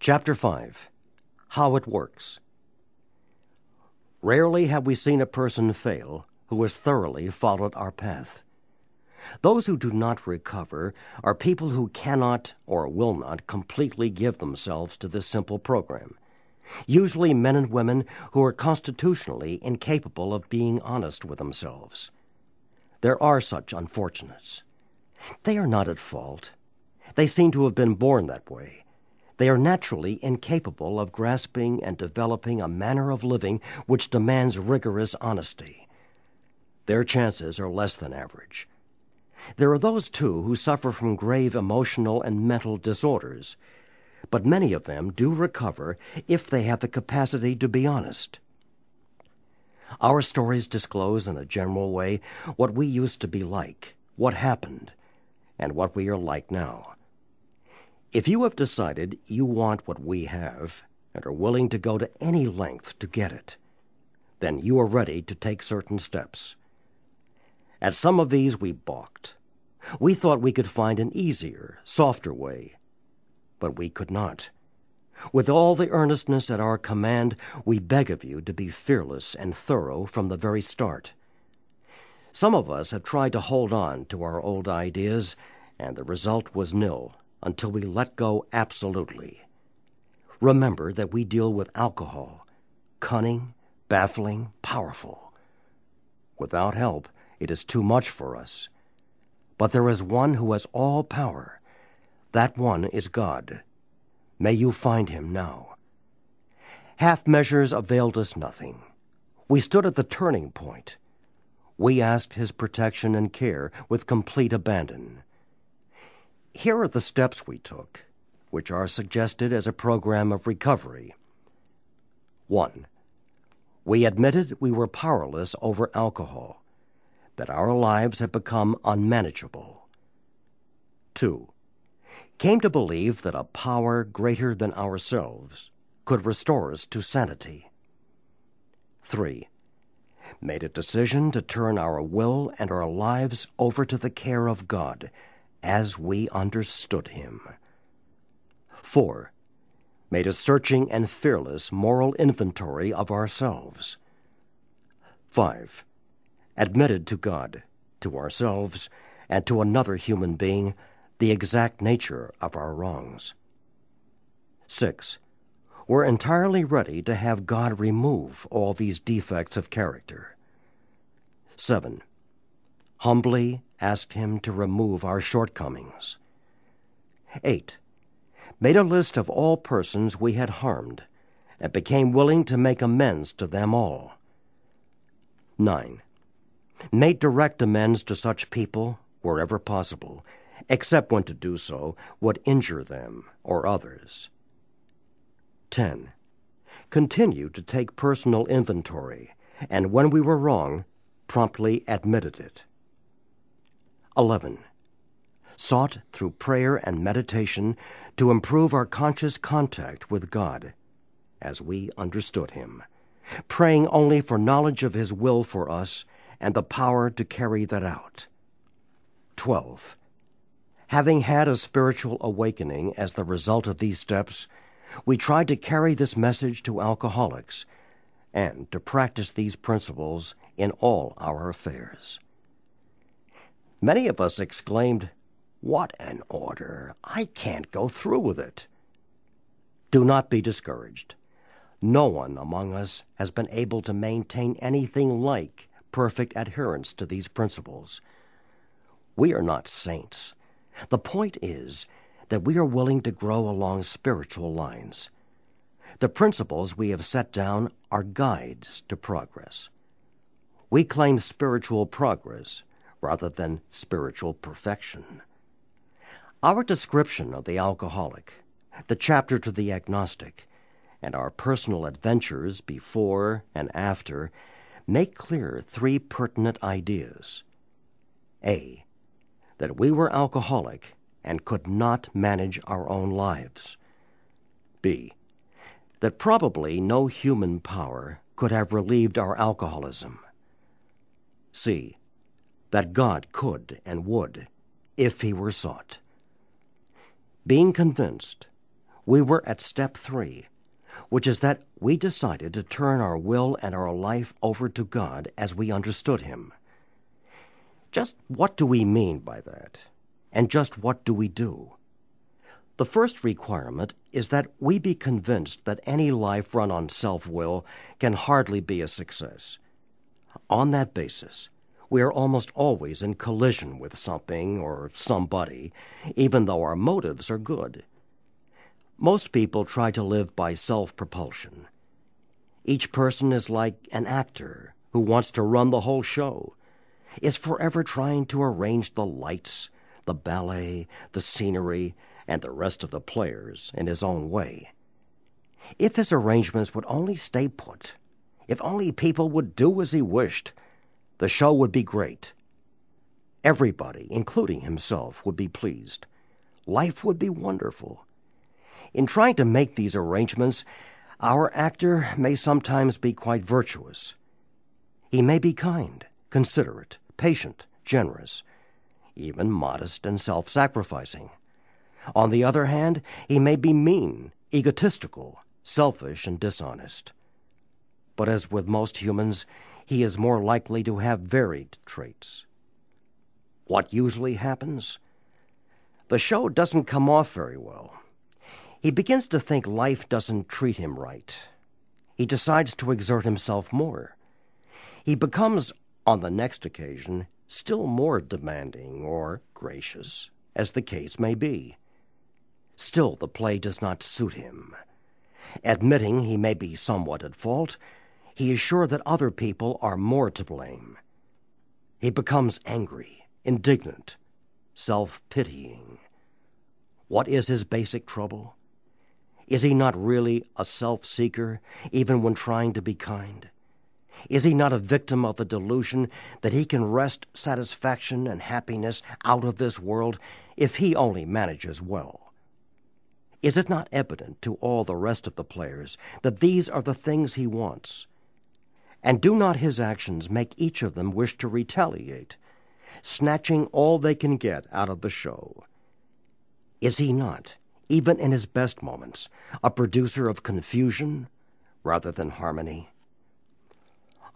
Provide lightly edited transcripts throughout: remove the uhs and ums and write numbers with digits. Chapter 5. How it works. Rarely have we seen a person fail who has thoroughly followed our path. Those who do not recover are people who cannot or will not completely give themselves to this simple program, usually men and women who are constitutionally incapable of being honest with themselves. There are such unfortunates. They are not at fault. They seem to have been born that way. They are naturally incapable of grasping and developing a manner of living which demands rigorous honesty. Their chances are less than average. There are those, too, who suffer from grave emotional and mental disorders, but many of them do recover if they have the capacity to be honest. Our stories disclose in a general way what we used to be like, what happened, and what we are like now. If you have decided you want what we have and are willing to go to any length to get it, then you are ready to take certain steps. At some of these we balked. We thought we could find an easier, softer way, but we could not. With all the earnestness at our command, we beg of you to be fearless and thorough from the very start. Some of us have tried to hold on to our old ideas, and the result was nil until we let go absolutely. Remember that we deal with alcohol, cunning, baffling, powerful. Without help, it is too much for us. But there is one who has all power. That one is God. May you find him now. Half measures availed us nothing. We stood at the turning point. We asked his protection and care with complete abandon. Here are the steps we took, which are suggested as a program of recovery. 1. We admitted we were powerless over alcohol, that our lives had become unmanageable. 2. Came to believe that a power greater than ourselves could restore us to sanity. 3. Made a decision to turn our will and our lives over to the care of God as we understood him. 4. Made a searching and fearless moral inventory of ourselves. 5. Admitted to God, to ourselves, and to another human being the exact nature of our wrongs. 6. We're entirely ready to have God remove all these defects of character. 7. Humbly asked him to remove our shortcomings. 8. Made a list of all persons we had harmed and became willing to make amends to them all. 9. Made direct amends to such people wherever possible, except when to do so would injure them or others. 10. Continued to take personal inventory, and when we were wrong, promptly admitted it. 11. Sought through prayer and meditation to improve our conscious contact with God as we understood him, praying only for knowledge of his will for us and the power to carry that out. 12. Having had a spiritual awakening as the result of these steps, we tried to carry this message to alcoholics and to practice these principles in all our affairs. Many of us exclaimed, "What an order! I can't go through with it." Do not be discouraged. No one among us has been able to maintain anything like perfect adherence to these principles. We are not saints. The point is that we are willing to grow along spiritual lines. The principles we have set down are guides to progress. We claim spiritual progress rather than spiritual perfection. Our description of the alcoholic, the chapter to the agnostic, and our personal adventures before and after make clear three pertinent ideas. A. That we were alcoholic and could not manage our own lives. B. That probably no human power could have relieved our alcoholism. C. That God could and would, if he were sought. Being convinced, we were at step 3, which is that we decided to turn our will and our life over to God as we understood Him. Just what do we mean by that? And just what do we do? The first requirement is that we be convinced that any life run on self-will can hardly be a success. On that basis, we are almost always in collision with something or somebody, even though our motives are good. Most people try to live by self-propulsion. Each person is like an actor who wants to run the whole show, is forever trying to arrange the lights, the ballet, the scenery, and the rest of the players in his own way. If his arrangements would only stay put, if only people would do as he wished, the show would be great. Everybody, including himself, would be pleased. Life would be wonderful. In trying to make these arrangements, our actor may sometimes be quite virtuous. He may be kind, considerate, patient, generous, even modest and self-sacrificing. On the other hand, he may be mean, egotistical, selfish, and dishonest. But as with most humans, he is more likely to have varied traits. What usually happens? The show doesn't come off very well. He begins to think life doesn't treat him right. He decides to exert himself more. He becomes, on the next occasion, still more demanding or gracious, as the case may be. Still, the play does not suit him. Admitting he may be somewhat at fault, he is sure that other people are more to blame. He becomes angry, indignant, self-pitying. What is his basic trouble? Is he not really a self-seeker, even when trying to be kind? Is he not a victim of the delusion that he can wrest satisfaction and happiness out of this world if he only manages well? Is it not evident to all the rest of the players that these are the things he wants? And do not his actions make each of them wish to retaliate, snatching all they can get out of the show? Is he not, even in his best moments, a producer of confusion rather than harmony?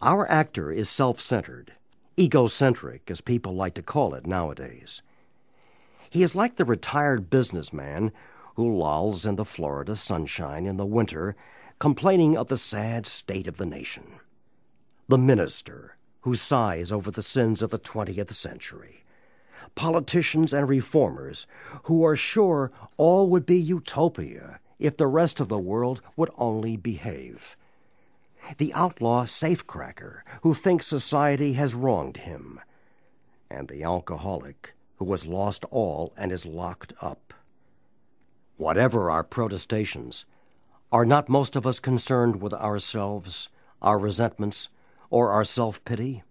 Our actor is self-centered, egocentric, as people like to call it nowadays. He is like the retired businessman who lolls in the Florida sunshine in the winter, complaining of the sad state of the nation. The minister, who sighs over the sins of the 20th century. Politicians and reformers, who are sure all would be utopia if the rest of the world would only behave. The outlaw safecracker, who thinks society has wronged him. And the alcoholic, who has lost all and is locked up. Whatever our protestations, are not most of us concerned with ourselves, our resentments, or our self-pity?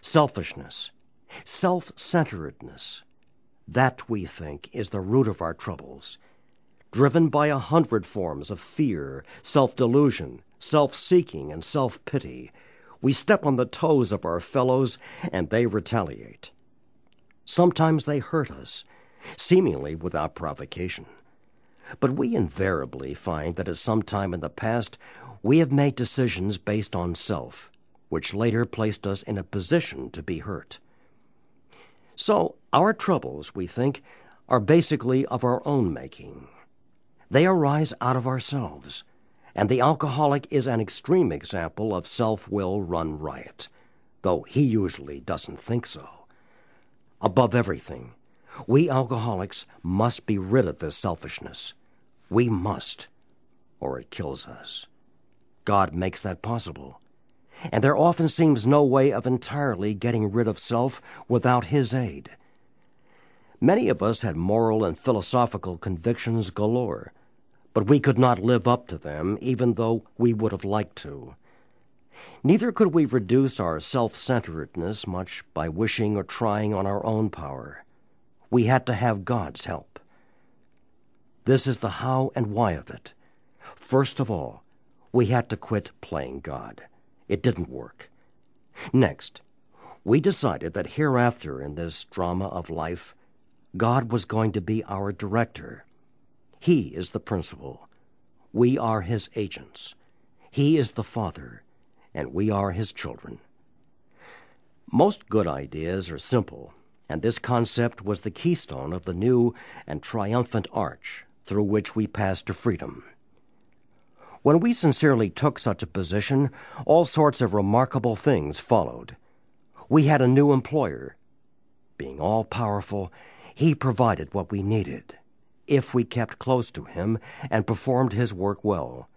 Selfishness, self-centeredness, that we think is the root of our troubles, driven by 100 forms of fear, self-delusion, self-seeking, and self-pity. We step on the toes of our fellows, and they retaliate. Sometimes they hurt us, seemingly without provocation. But we invariably find that at some time in the past, we have made decisions based on self, which later placed us in a position to be hurt. So our troubles, we think, are basically of our own making. They arise out of ourselves, and the alcoholic is an extreme example of self-will run riot, though he usually doesn't think so. Above everything, we alcoholics must be rid of this selfishness. We must, or it kills us. God makes that possible. And there often seems no way of entirely getting rid of self without His aid. Many of us had moral and philosophical convictions galore, but we could not live up to them even though we would have liked to. Neither could we reduce our self-centeredness much by wishing or trying on our own power. We had to have God's help. This is the how and why of it. First of all, we had to quit playing God. It didn't work. Next, we decided that hereafter in this drama of life, God was going to be our director. He is the principal. We are his agents. He is the Father, and we are his children. Most good ideas are simple, and this concept was the keystone of the new and triumphant arch through which we passed to freedom. When we sincerely took such a position, all sorts of remarkable things followed. We had a new employer. Being all-powerful, he provided what we needed, if we kept close to him and performed his work well.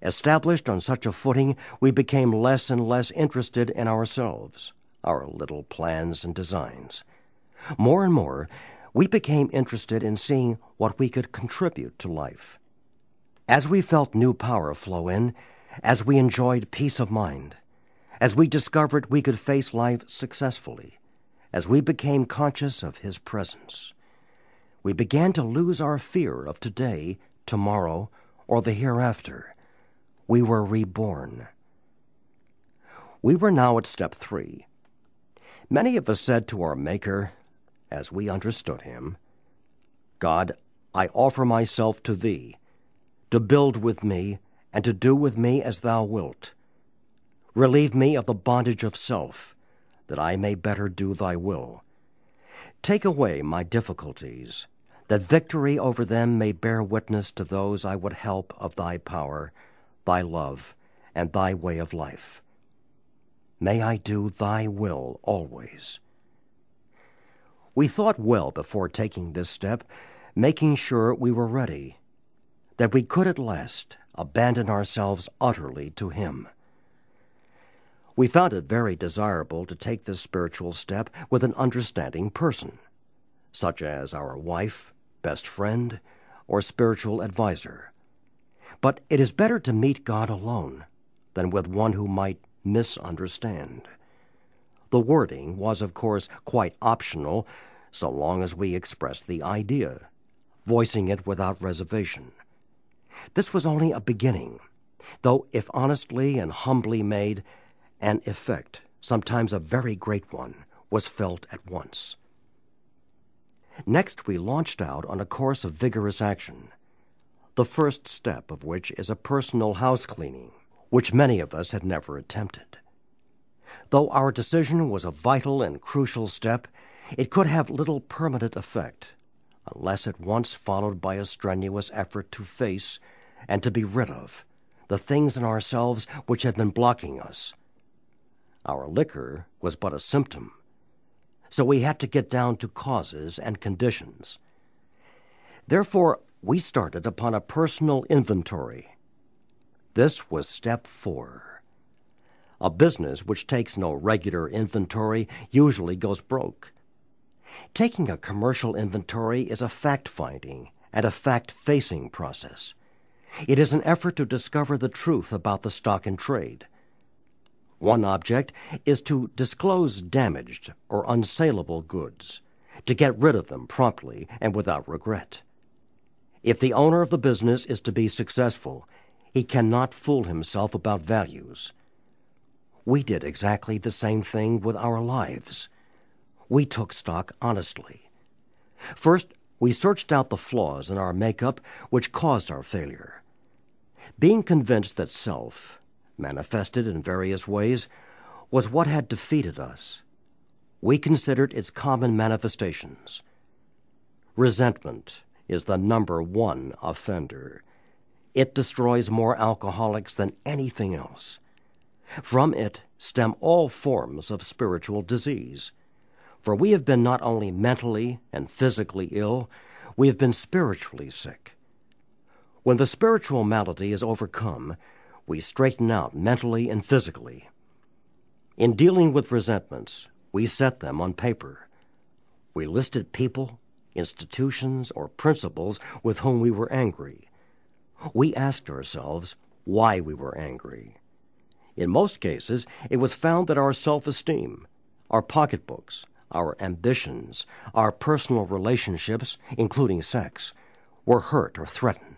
Established on such a footing, we became less and less interested in ourselves, our little plans and designs. More and more, we became interested in seeing what we could contribute to life. As we felt new power flow in, as we enjoyed peace of mind, as we discovered we could face life successfully, as we became conscious of his presence, we began to lose our fear of today, tomorrow, or the hereafter. We were reborn. We were now at step 3. Many of us said to our Maker, as we understood him, "God, I offer myself to thee, to build with me and to do with me as thou wilt. Relieve me of the bondage of self, that I may better do thy will. Take away my difficulties, that victory over them may bear witness to those I would help of thy power, thy love, and thy way of life. May I do thy will always." We thought well before taking this step, making sure we were ready, that we could at last abandon ourselves utterly to him. We found it very desirable to take this spiritual step with an understanding person, such as our wife, best friend, or spiritual advisor. But it is better to meet God alone than with one who might misunderstand. The wording was, of course, quite optional, so long as we expressed the idea, voicing it without reservation. This was only a beginning, though if honestly and humbly made, an effect, sometimes a very great one, was felt at once. Next, we launched out on a course of vigorous action, the first step of which is a personal house-cleaning, which many of us had never attempted. Though our decision was a vital and crucial step, it could have little permanent effect, unless at once followed by a strenuous effort to face and to be rid of the things in ourselves which had been blocking us. Our liquor was but a symptom, so we had to get down to causes and conditions. Therefore, we started upon a personal inventory. This was step 4. A business which takes no regular inventory usually goes broke. Taking a commercial inventory is a fact-finding and a fact-facing process. It is an effort to discover the truth about the stock in trade. One object is to disclose damaged or unsaleable goods, to get rid of them promptly and without regret. If the owner of the business is to be successful, he cannot fool himself about values. We did exactly the same thing with our lives. We took stock honestly. First, we searched out the flaws in our makeup which caused our failure. Being convinced that self, manifested in various ways, was what had defeated us, we considered its common manifestations. Resentment is the #1 offender. It destroys more alcoholics than anything else. From it stem all forms of spiritual disease. For we have been not only mentally and physically ill, we have been spiritually sick. When the spiritual malady is overcome, we straighten out mentally and physically. In dealing with resentments, we set them on paper. We listed people, institutions, or principles with whom we were angry. We asked ourselves why we were angry. In most cases, it was found that our self-esteem, our pocketbooks, our ambitions, our personal relationships, including sex, were hurt or threatened.